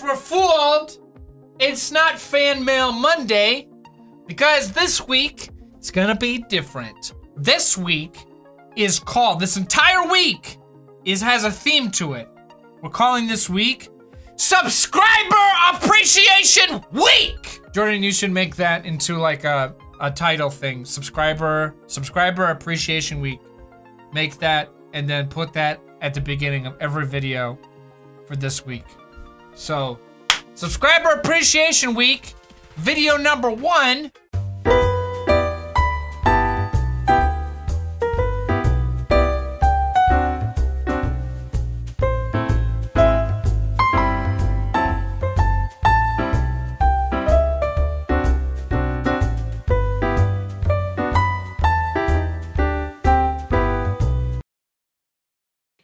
guys were fooled, it's not Fan Mail Monday, because this week it's gonna be different. This week is called, this entire week has a theme to it. We're calling this week Subscriber Appreciation Week! Jordan, you should make that into like a title thing. Subscriber Appreciation Week. Make that and then put that at the beginning of every video for this week. So, Subscriber Appreciation Week, video number 1.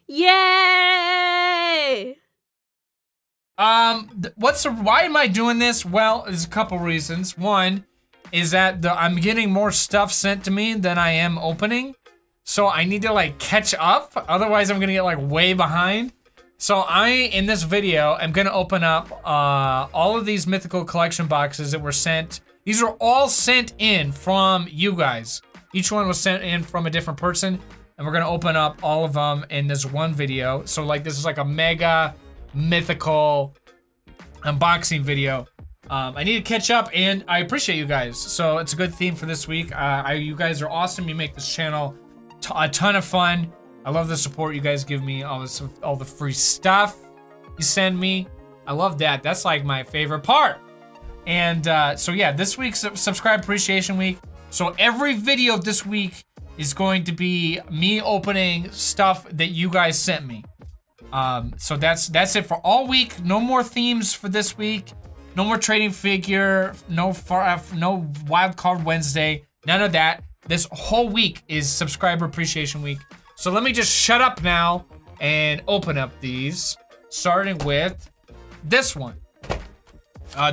Yay! Why am I doing this? Well, there's a couple reasons. One is that I'm getting more stuff sent to me than I am opening. So I need to like catch up. Otherwise I'm gonna get like way behind. So in this video, I'm gonna open up all of these Mythical Collection boxes that were sent. These are all sent in from you guys. Each one was sent in from a different person. And we're gonna open up all of them in this one video. So like this is like a mega mythical unboxing video. I need to catch up and I appreciate you guys. So it's a good theme for this week. You guys are awesome. You make this channel a ton of fun. I love the support you guys give me, all the free stuff you send me. I love that. That's like my favorite part. And so yeah, this week's Subscriber Appreciation Week. So every video this week is going to be me opening stuff that you guys sent me. So that's it for all week. No more themes for this week. No more trading figure. No wild card Wednesday. None of that. This whole week is Subscriber Appreciation Week. So let me just shut up now and open up these. Starting with this one.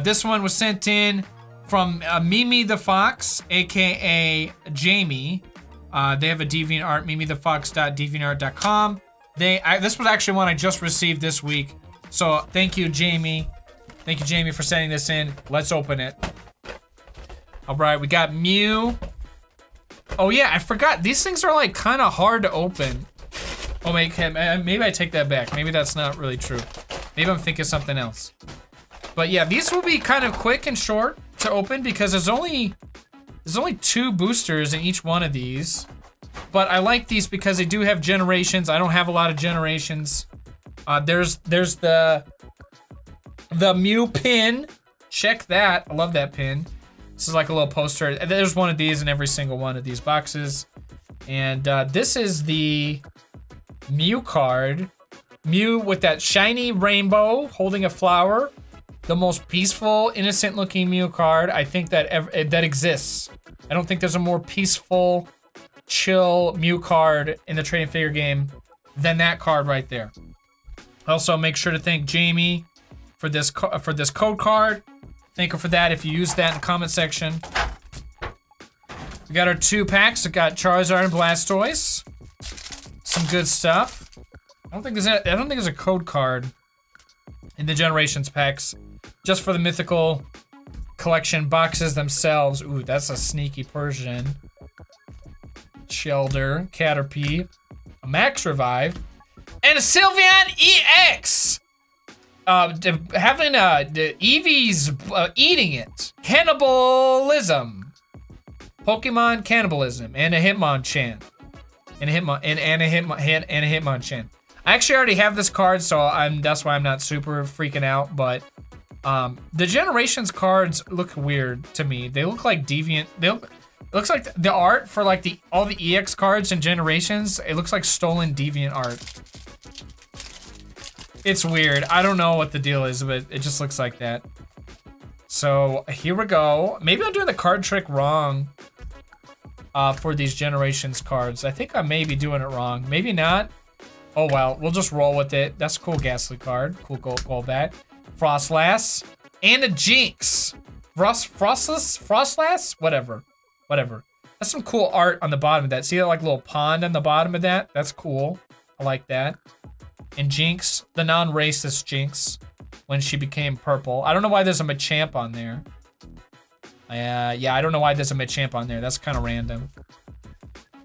This one was sent in from Mimi the Fox, aka Jamie. They have a DeviantArt, mimithefox.deviantart.com. This was actually one I just received this week. So thank you, Jamie. Thank you, Jamie, for sending this in. Let's open it. All right, we got Mew. Oh yeah, I forgot. These things are like kind of hard to open. Oh, maybe I take that back. Maybe that's not really true. Maybe I'm thinking something else. But yeah, these will be kind of quick and short to open because there's only 2 boosters in each one of these, but I like these because they do have generations. I don't have a lot of generations. There's the Mew pin. Check that. I love that pin. This is like a little poster. There's one of these in every single one of these boxes. And this is the Mew card. Mew with that shiny rainbow holding a flower. The most peaceful, innocent looking Mew card I think that exists. I don't think there's a more peaceful, chill Mew card in the trading figure game than that card right there. Also, make sure to thank Jamie for this code card. Thank her for that if you use that in the comment section. We got our 2 packs. We got Charizard and Blastoise. Some good stuff. I don't think there's a code card in the Generations packs. Just for the Mythical Collection boxes themselves. Ooh, that's a sneaky Persian. Shelder, Caterpie, a Max Revive, and a Sylveon EX! Having Eevee's eating it. Cannibalism. Pokemon Cannibalism, and a Hitmonchan. And a Hitmonchan. I actually already have this card, so that's why I'm not super freaking out, but the Generations cards look weird to me. They look like deviant. It looks like the art for like all the EX cards and Generations. It looks like stolen deviant art. It's weird. I don't know what the deal is, but it just looks like that. So here we go. Maybe I'm doing the card trick wrong for these Generations cards. I think I may be doing it wrong. Maybe not. Oh well, we'll just roll with it. That's a cool Ghastly card. Cool gold bat. Froslass, and a Jinx. Froslass? Whatever. That's some cool art on the bottom of that. See that like little pond on the bottom of that? That's cool. I like that. And Jinx, the non-racist Jinx. when she became purple. I don't know why there's a Machamp on there. Yeah, I don't know why there's a Machamp on there. That's kind of random.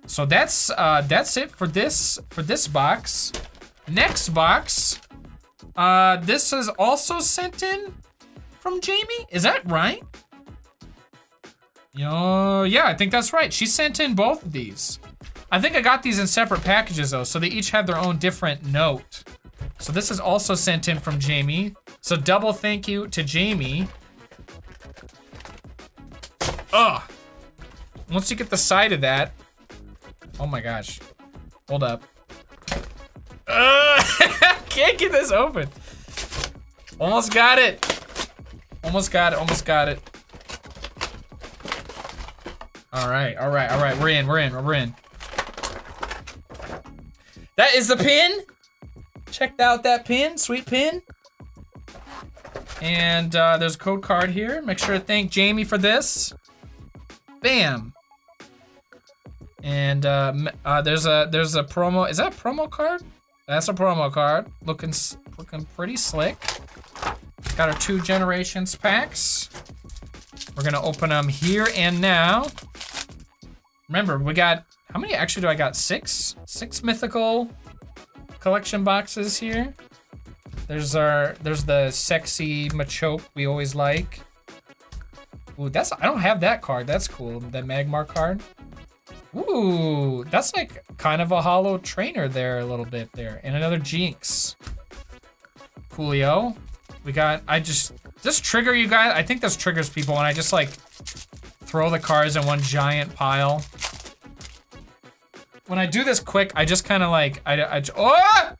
So that's it for this box. Next box. This is also sent in from Jamie. Is that right? Yeah, I think that's right. She sent in both of these. I think I got these in separate packages though, so they each have their own different note. So this is also sent in from Jamie. So double thank you to Jamie. Ugh. Once you get the side of that. Oh my gosh. Hold up. Can't get this open. Almost got it. Almost got it. Almost got it. All right. All right. All right. We're in. We're in. We're in. That is the pin. Checked out that pin. Sweet pin. And there's a code card here. Make sure to thank Jamie for this. Bam. And there's a promo. Is that a promo card? That's a promo card. Looking pretty slick. Got our 2 Generations packs. We're gonna open them here and now. Remember, we got how many? Actually, do I got 6? 6 Mythical Collection boxes here. There's the sexy Machoke we always like. Ooh, that's, I don't have that card. That's cool. That Magmar card. Ooh, that's like kind of a hollow trainer there a little bit there. And another Jinx. Coolio. We got, this trigger you guys, I think this triggers people when I just like throw the cards in one giant pile. When I do this quick, I just kind of like, oh!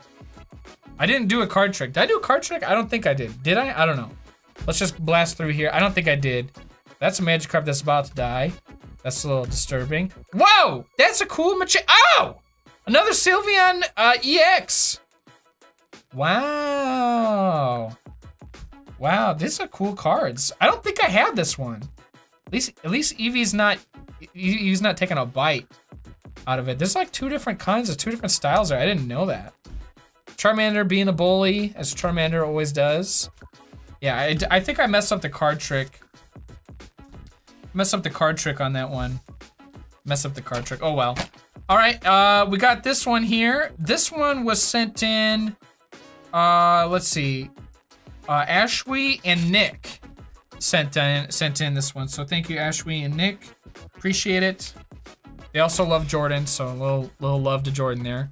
I didn't do a card trick. Did I do a card trick? I don't think I did. Did I? I don't know. Let's just blast through here. I don't think I did. That's a Magikarp that's about to die. That's a little disturbing. Whoa! That's a cool Oh! Another Sylveon EX. Wow. Wow, these are cool cards. I don't think I had this one. At least Eevee's not, taking a bite out of it. There's like 2 different kinds of 2 different styles there. I didn't know that. Charmander being a bully, as Charmander always does. Yeah, I think I messed up the card trick. Messed up the card trick on that one. Messed up the card trick. Oh, well. All right, we got this one here. This one was sent in, let's see. Ashwee and Nick sent in this one. So thank you, Ashwee and Nick. Appreciate it. They also love Jordan, so a little love to Jordan there.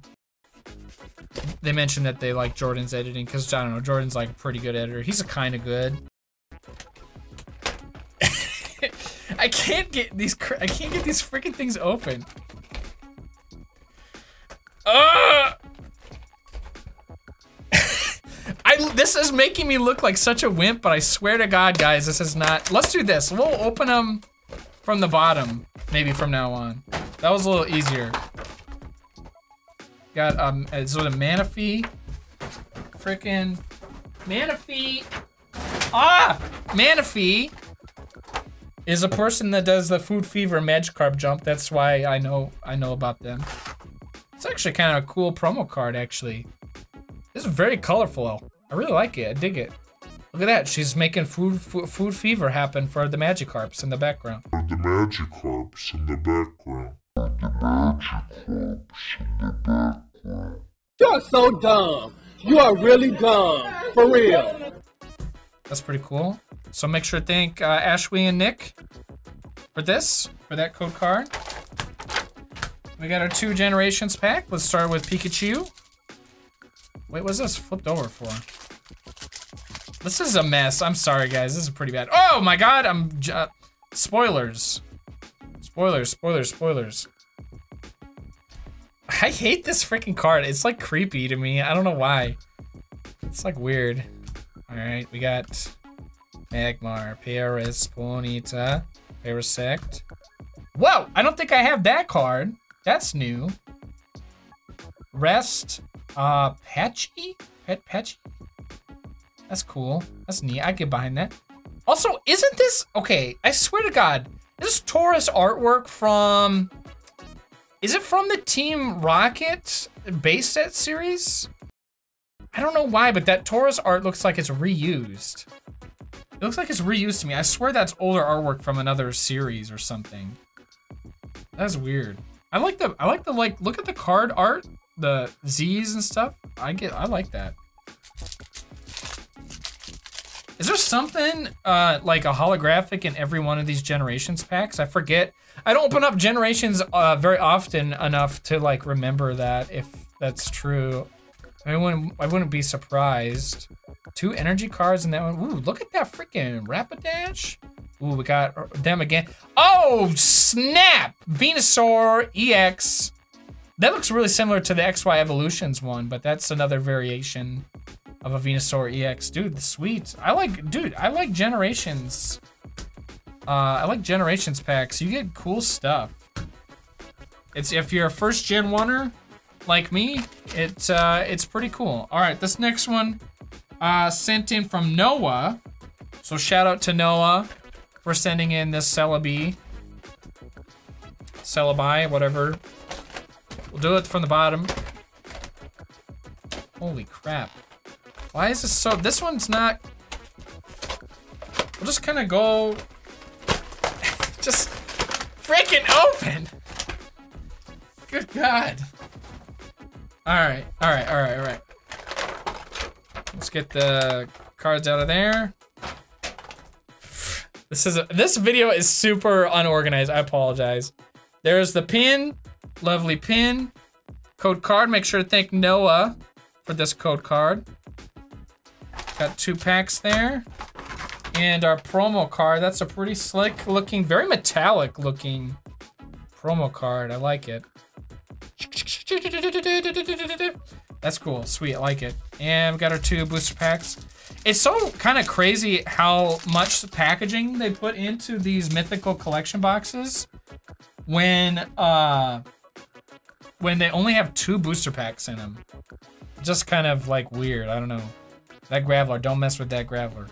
They mentioned that they like Jordan's editing because, I don't know, Jordan's like a pretty good editor. He's a kind of good. I can't get these freaking things open. This is making me look like such a wimp, but I swear to God, guys, this is not. Let's do this. We'll open them from the bottom, maybe from now on. That was a little easier. Got sort of Manaphy, freaking Manaphy. Ah, Manaphy is a person that does the Food Fever Magikarp jump. That's why I know about them. It's actually kind of a cool promo card, actually. This is very colorful. I really like it. I dig it. Look at that. She's making food fever happen for the Magikarps in the background. You're so dumb. You are really dumb. For real. That's pretty cool. So make sure to thank Ashwee and Nick for this, for that code card. We got our 2 Generations pack. Let's start with Pikachu. Wait, what's this flipped over for? This is a mess. I'm sorry, guys. This is pretty bad. Oh my God! Spoilers. Spoilers. Spoilers. Spoilers. I hate this freaking card. It's like creepy to me. I don't know why. It's like weird. All right, we got Magmar, Paris, Ponyta, Genesect. Whoa! I don't think I have that card. That's new. Rest. Patchy? Patchy? That's cool. That's neat. I get behind that. Also, isn't this... Okay, I swear to God. This Tauros artwork from... Is it from the Team Rocket base set series? I don't know why, but that Tauros art looks like it's reused. It looks like it's reused to me. I swear that's older artwork from another series or something. That's weird. I like the look at the card art, the Z's and stuff. I like that. Is there something like a holographic in every one of these Generations packs? I forget. I don't open up Generations very often enough to like remember that if that's true. I wouldn't be surprised. 2 energy cards in that one. Ooh, look at that freaking Rapidash. Ooh, we got them again. Oh, snap! Venusaur EX. That looks really similar to the XY Evolutions one, but that's another variation of a Venusaur EX. Dude, sweet. I like Generations. I like Generations packs. You get cool stuff. It's if you're a first gen oneer like me, it's pretty cool. All right, this next one sent in from Noah. So shout out to Noah for sending in this Celebi, whatever. We'll do it from the bottom. Holy crap. Why is this so... This one's not... We'll just kind of go... just freaking open! Good God. Alright, alright, alright, alright. Let's get the cards out of there. This video is super unorganized. I apologize. There's the pin. Lovely pin. Code card. Make sure to thank Noah for this code card. Got 2 packs there. And our promo card. That's a pretty slick looking, very metallic looking promo card. I like it. That's cool. Sweet. I like it. And we got our 2 booster packs. It's so kind of crazy how much packaging they put into these Mythical Collection boxes when they only have 2 booster packs in them. Just kind of like weird. I don't know. That Graveler, don't mess with that Graveler.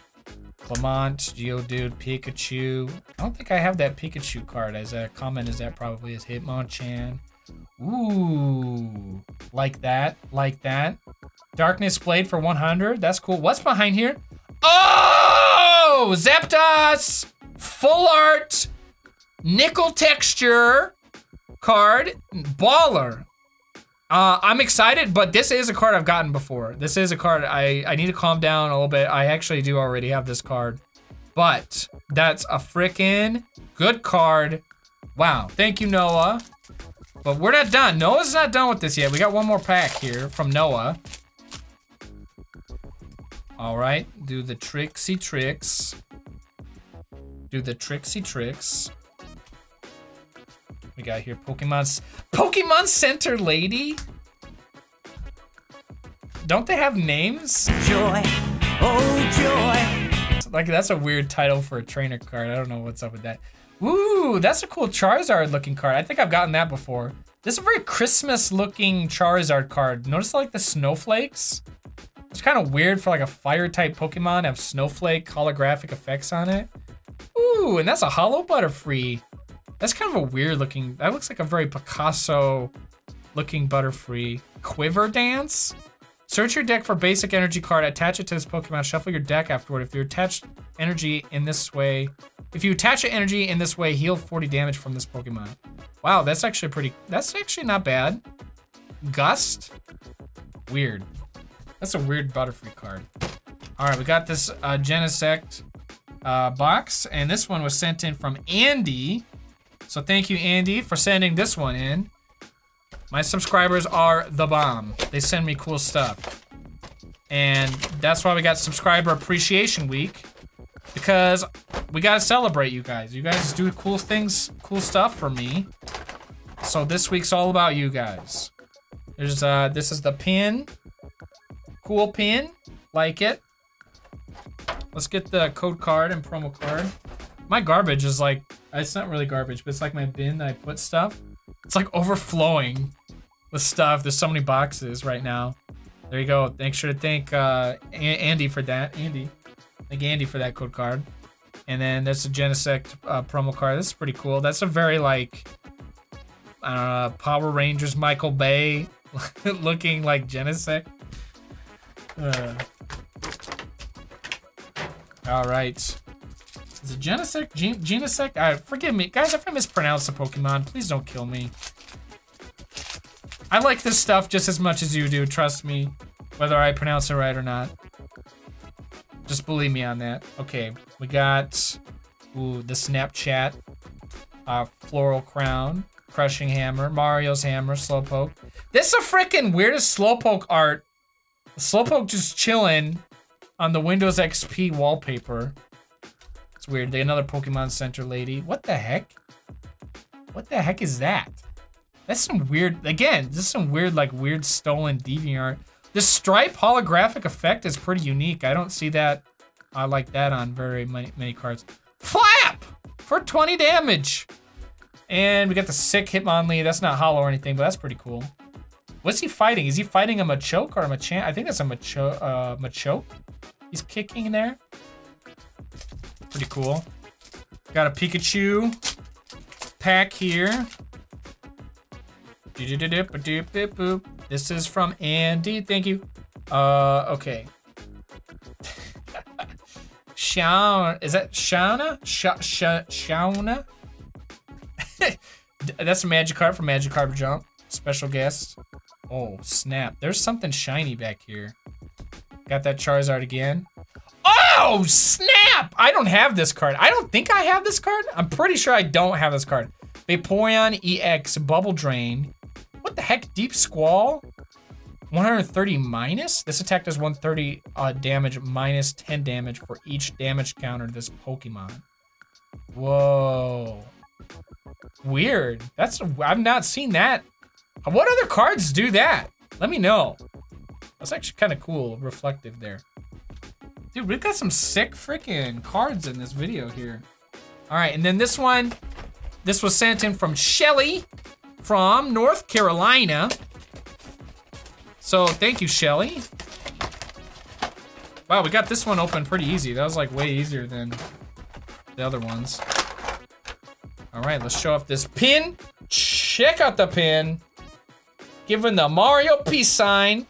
Clement, Geodude, Pikachu. I don't think I have that Pikachu card as a comment as that probably is. Hitmonchan. Ooh, like that, like that. Darkness Blade for 100, that's cool. What's behind here? Oh, Zapdos, full art, nickel texture card, baller. I'm excited, but this is a card I've gotten before. This is a card, I need to calm down a little bit. I actually do already have this card, but that's a freaking good card. Wow, thank you, Noah. But we're not done. Noah's not done with this yet. We got one more pack here from Noah. All right, do the tricksy tricks. Do the tricksy tricks. We got here Pokemon Center Lady. Don't they have names? Joy, oh joy. Like that's a weird title for a trainer card. I don't know what's up with that. Ooh, that's a cool Charizard looking card. I think I've gotten that before. This is a very Christmas looking Charizard card. Notice like the snowflakes? It's kind of weird for like a fire type Pokemon to have snowflake holographic effects on it. Ooh, and that's a holo Butterfree. That's kind of a weird looking, that looks like a very Picasso looking Butterfree. Quiver Dance? Search your deck for basic energy card, attach it to this Pokemon, shuffle your deck afterward. If you attach energy in this way, heal 40 damage from this Pokemon. Wow, that's actually pretty, that's actually not bad. Gust? Weird. That's a weird Butterfree card. All right, we got this Genesect box, and this one was sent in from Andy. So thank you, Andy, for sending this one in. My subscribers are the bomb. They send me cool stuff. And that's why we got Subscriber Appreciation Week, because we gotta celebrate you guys. You guys do cool things, cool stuff for me. So this week's all about you guys. There's this is the pin. Cool pin, like it. Let's get the code card and promo card. My garbage is like, it's not really garbage, but it's like my bin that I put stuff. It's like overflowing with stuff. There's so many boxes right now. There you go. Make sure to thank Andy for that. Andy. Thank Andy for that code card. And then there's a Genesect promo card. This is pretty cool. That's a very like, I don't know, Power Rangers Michael Bay looking like Genesect. All right. Is it Genesect? Genesect? Forgive me, guys, if I mispronounce the Pokemon, please don't kill me. I like this stuff just as much as you do, trust me, whether I pronounce it right or not. Just believe me on that. Okay, we got, ooh, the Snapchat, Floral Crown, Crushing Hammer, Mario's Hammer, Slowpoke. This is the freaking weirdest Slowpoke art. Slowpoke just chilling on the Windows XP wallpaper. It's weird. They another Pokemon Center Lady. What the heck? What the heck is that? That's some weird, again, this is some weird, like, weird stolen DeviantArt. The stripe holographic effect is pretty unique. I don't see that, I like that on very many cards. Flap! For 20 damage! And we got the sick Hitmonlee. That's not hollow or anything, but that's pretty cool. What's he fighting? Is he fighting a Machoke or a Machamp? I think that's a Machoke. He's kicking in there. Pretty cool. Got a Pikachu pack here. This is from Andy. Thank you. Okay. Shauna. Is that Shauna? Shauna? That's a Magikarp from Magikarp Jump. Special guest. Oh, snap. There's something shiny back here. Got that Charizard again. Oh, snap! I don't have this card. I don't think I have this card. I'm pretty sure I don't have this card. Vaporeon EX Bubble Drain. What the heck? Deep Squall? 130 minus? This attack does 130 damage minus 10 damage for each damage counter to this Pokemon. Whoa. Weird. That's, I've not seen that. What other cards do that? Let me know. That's actually kind of cool. Reflective there. Dude, we've got some sick freaking cards in this video here. All right, and then this one. This was sent in from Shelly from North Carolina. So thank you, Shelly. Wow, we got this one open pretty easy. That was like way easier than the other ones. All right, let's show off this pin. Check out the pin. Given the Mario peace sign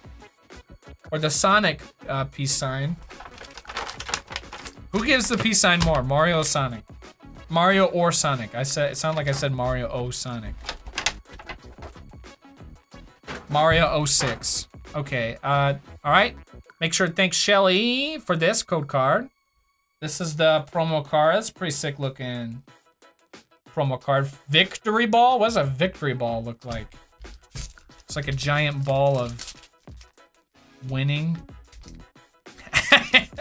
or the Sonic peace sign. Who gives the peace sign more, Mario or Sonic? Mario or Sonic. I said, it sounded like I said Mario O Sonic. Mario 06. Okay, all right. Make sure to thank Shelly for this code card. This is the promo card. That's pretty sick looking promo card. Victory ball? What does a victory ball look like? It's like a giant ball of winning.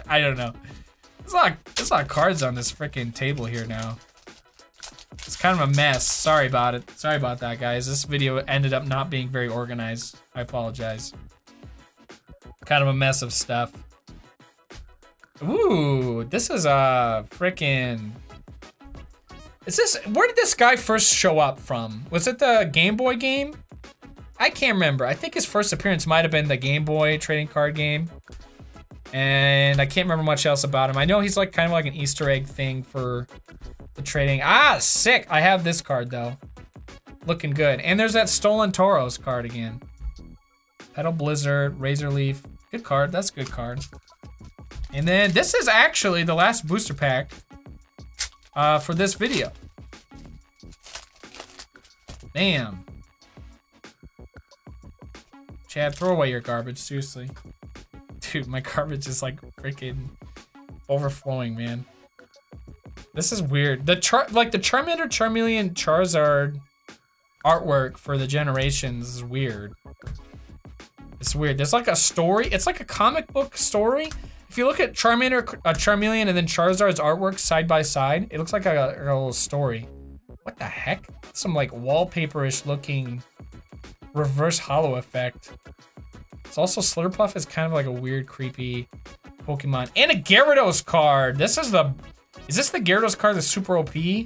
I don't know. There's a lot of cards on this freaking table here now. It's kind of a mess. Sorry about it. Sorry about that, guys. This video ended up not being very organized. I apologize. Kind of a mess of stuff. Ooh, this is a freaking... Is this... Where did this guy first show up from? Was it the Game Boy game? I can't remember. I think his first appearance might have been the Game Boy trading card game. And I can't remember much else about him. I know he's like kind of like an Easter egg thing for the trading. Ah, sick. I have this card though. Looking good. And there's that stolen Tauros card again. Petal Blizzard, Razor Leaf. Good card. That's a good card. And then this is actually the last booster pack for this video. Damn. Chad, throw away your garbage. Seriously. Dude, my garbage is like freaking overflowing, man. This is weird. Like the Charmander, Charmeleon, Charizard artwork for the Generations is weird. It's weird. There's like a story. It's like a comic book story. If you look at Charmander, Charmeleon, and then Charizard's artwork side by side, it looks like a little story. What the heck? Some like wallpaper-ish looking reverse hollow effect. It's also Slurpuff is kind of like a weird, creepy Pokemon. And a Gyarados card! This is the... Is this the Gyarados card that's super OP in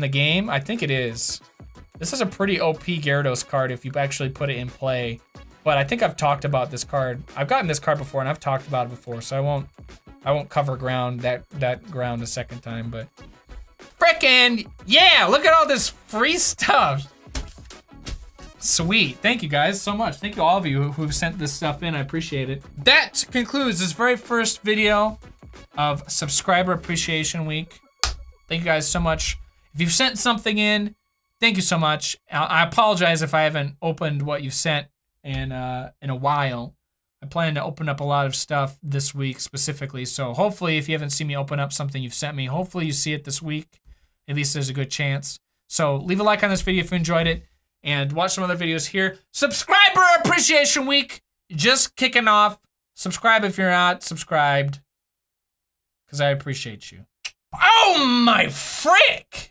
the game? I think it is. This is a pretty OP Gyarados card if you actually put it in play. But I think I've talked about this card. I've gotten this card before and I've talked about it before, so I won't cover ground that ground a second time, but... Frickin' yeah! Look at all this free stuff! Sweet. Thank you guys so much. Thank you all of you who've sent this stuff in. I appreciate it. That concludes this very first video of Subscriber Appreciation Week. Thank you guys so much. If you've sent something in, thank you so much. I apologize if I haven't opened what you've sent in a while. I plan to open up a lot of stuff this week specifically, so hopefully if you haven't seen me open up something you've sent me, hopefully you see it this week. At least there's a good chance. So leave a like on this video if you enjoyed it, and watch some other videos here. Subscriber Appreciation Week! Just kicking off. Subscribe if you're not subscribed, because I appreciate you. Oh my frick!